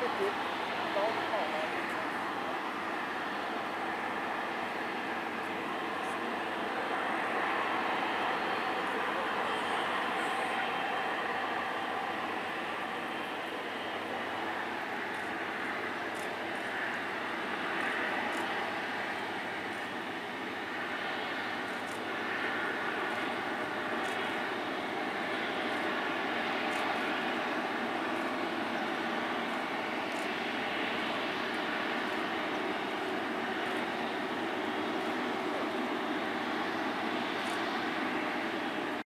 50.